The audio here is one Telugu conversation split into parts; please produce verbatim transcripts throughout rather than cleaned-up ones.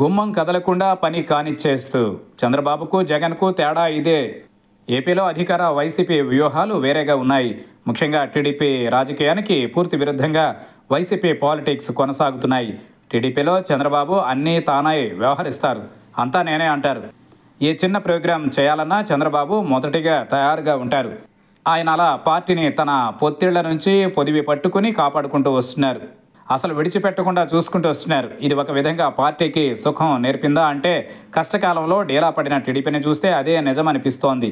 గుమ్మం కదలకుండా పని కానిచ్చేస్తూ చంద్రబాబుకు జగన్కు తేడా ఇదే. ఏపీలో అధికార వైసీపీ వ్యూహాలు వేరేగా ఉన్నాయి. ముఖ్యంగా టీడీపీ రాజకీయానికి పూర్తి విరుద్ధంగా వైసీపీ పాలిటిక్స్ కొనసాగుతున్నాయి. టీడీపీలో చంద్రబాబు అన్నీ తానై వ్యవహరిస్తారు, అంతా నేనే అంటారు. ఏ చిన్న ప్రోగ్రాం చేయాలన్నా చంద్రబాబు మొదటిగా తయారుగా ఉంటారు. ఆయన అలా పార్టీని తన పొత్తిళ్ల నుంచి పొదివి పట్టుకుని కాపాడుకుంటూ వస్తున్నారు, అసలు విడిచిపెట్టకుండా చూసుకుంటూ వస్తున్నారు. ఇది ఒక విధంగా పార్టీకి సుఖం నేర్పిందా అంటే కష్టకాలంలో డేలా పడిన టీడీపీని చూస్తే అదే నిజమనిపిస్తోంది.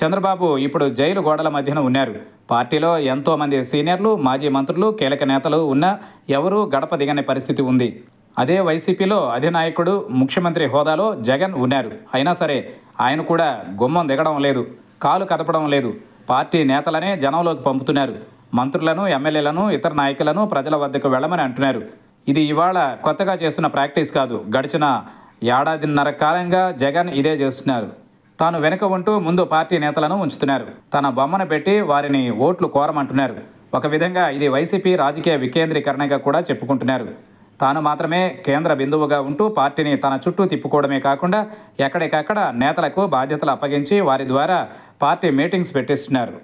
చంద్రబాబు ఇప్పుడు జైలు గోడల మధ్యన ఉన్నారు. పార్టీలో ఎంతోమంది సీనియర్లు, మాజీ మంత్రులు, కీలక నేతలు ఉన్నా ఎవరూ గడప దిగని పరిస్థితి ఉంది. అదే వైసీపీలో అధినాయకుడు, ముఖ్యమంత్రి హోదాలో జగన్ ఉన్నారు. అయినా సరే ఆయన కూడా గుమ్మం దిగడం లేదు, కాలు కదపడం లేదు. పార్టీ నేతలనే జనంలోకి పంపుతున్నారు. మంత్రులను, ఎమ్మెల్యేలను, ఇతర నాయకులను ప్రజల వద్దకు వెళ్ళమని అంటున్నారు. ఇది ఇవాళ కొత్తగా చేస్తున్న ప్రాక్టీస్ కాదు. గడిచిన ఏడాదిన్నర కాలంగా జగన్ ఇదే చేస్తున్నారు. తాను వెనుక ఉంటూ ముందు పార్టీ నేతలను ఉంచుతున్నారు. తన బొమ్మను పెట్టి వారిని ఓట్లు కోరమంటున్నారు. ఒక విధంగా ఇది వైసీపీ రాజకీయ వికేంద్రీకరణగా కూడా చెప్పుకుంటున్నారు. తాను మాత్రమే కేంద్ర బిందువుగా ఉంటూ పార్టీని తన చుట్టూ తిప్పుకోవడమే కాకుండా ఎక్కడికక్కడ నేతలకు బాధ్యతలు అప్పగించి వారి ద్వారా పార్టీ మీటింగ్స్ పెట్టిస్తున్నారు.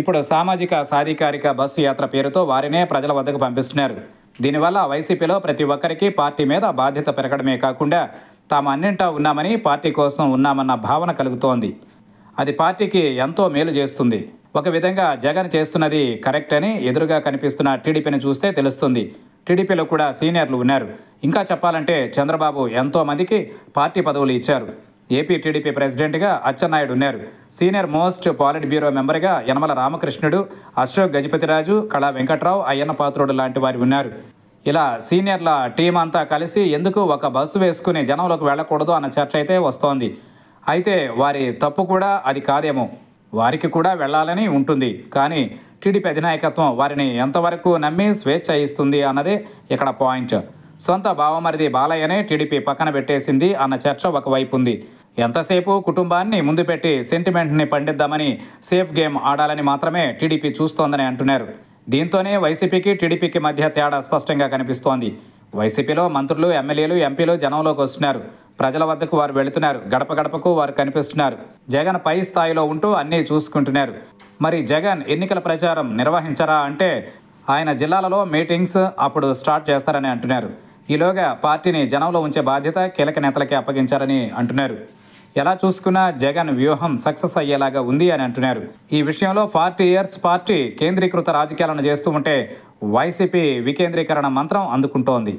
ఇప్పుడు సామాజిక సాధికారిక బస్సు యాత్ర పేరుతో వారినే ప్రజల వద్దకు పంపిస్తున్నారు. దీనివల్ల వైసీపీలో ప్రతి ఒక్కరికి పార్టీ మీద బాధ్యత పెరగడమే కాకుండా తాము అన్నింటా ఉన్నామని, పార్టీ కోసం ఉన్నామన్న భావన కలుగుతోంది. అది పార్టీకి ఎంతో మేలు చేస్తుంది. ఒక విధంగా జగన్ చేస్తున్నది కరెక్ట్ అని ఎదురుగా కనిపిస్తున్న టీడీపీని చూస్తే తెలుస్తుంది. టీడీపీలో కూడా సీనియర్లు ఉన్నారు. ఇంకా చెప్పాలంటే చంద్రబాబు ఎంతోమందికి పార్టీ పదవులు ఇచ్చారు. ఏపీ టీడీపీ ప్రెసిడెంట్గా అచ్చెన్నాయుడు ఉన్నారు. సీనియర్ మోస్ట్ పాలిట్ బ్యూరో మెంబర్గా యనమల రామకృష్ణుడు, అశోక్ గజపతిరాజు, కళా వెంకట్రావు, అయ్యన్న పాత్రుడు లాంటి వారు ఉన్నారు. ఇలా సీనియర్ల టీం అంతా కలిసి ఎందుకు ఒక బస్సు వేసుకుని జనంలోకి వెళ్ళకూడదు అన్న చర్చ అయితే వస్తోంది. అయితే వారి తప్పు కూడా అది కాదేమో, వారికి కూడా వెళ్ళాలని ఉంటుంది. కానీ టీడీపీ అధినాయకత్వం వారిని ఎంతవరకు నమ్మి స్వేచ్ఛ ఇస్తుంది అన్నదే ఇక్కడ పాయింట్. సొంత బావమరిది బాలయ్యనే టీడీపీ పక్కన పెట్టేసింది అన్న చర్చ ఒకవైపు ఉంది. ఎంతసేపు కుటుంబాన్ని ముందు పెట్టి సెంటిమెంట్ని పండిద్దామని సేఫ్ గేమ్ ఆడాలని మాత్రమే టీడీపీ చూస్తోందని అంటున్నారు. దీంతోనే వైసీపీకి టీడీపీకి మధ్య తేడా స్పష్టంగా కనిపిస్తోంది. వైసీపీలో మంత్రులు, ఎమ్మెల్యేలు, ఎంపీలు జనంలోకి వస్తున్నారు. ప్రజల వద్దకు వారు వెళుతున్నారు. గడప గడపకు వారు కనిపిస్తున్నారు. జగన్ పై స్థాయిలో ఉంటూ అన్నీ చూసుకుంటున్నారు. మరి జగన్ ఎన్నికల ప్రచారం నిర్వహించరా అంటే ఆయన జిల్లాలలో మీటింగ్స్ అప్పుడు స్టార్ట్ చేస్తారని అంటున్నారు. ఈలోగా పార్టీని జనంలో ఉంచే బాధ్యత కీలక నేతలకే అప్పగించారని అంటున్నారు. ఎలా చూసుకున్నా జగన్ వ్యూహం సక్సెస్ అయ్యేలాగా ఉంది అని అంటున్నారు. ఈ విషయంలో ఫార్టీ ఇయర్స్ పార్టీ కేంద్రీకృత రాజకీయాలను చేస్తూ ఉంటే వైసీపీ వికేంద్రీకరణ మంత్రం అందుకుంటోంది.